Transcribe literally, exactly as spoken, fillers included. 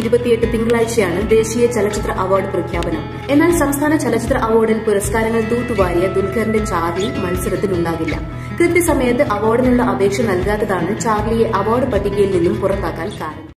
ഇരുപത്തിയെട്ട് തിങ്കളാഴ്ചയാണ് ദേശീയ ചലച്ചിത്ര അവാർഡ് പ്രഖ്യാപനം. എന്നാൽ സംസ്ഥാന ചലച്ചിത്ര അവാർഡിൽ പുരസ്കാരങ്ങൾ തൂത്തുവാരിയ ദുൽഖറിന്റെ ചാർലി മത്സരത്തിലുണ്ടാകില്ല. കൃത്യസമയത്ത് അവാർഡിനുള്ള അപേക്ഷ നൽകാത്തതാണ് ചാർലിയെ അവാർഡ് പട്ടികയിൽ നിന്നും പുറത്താക്കാൻ കാരണം.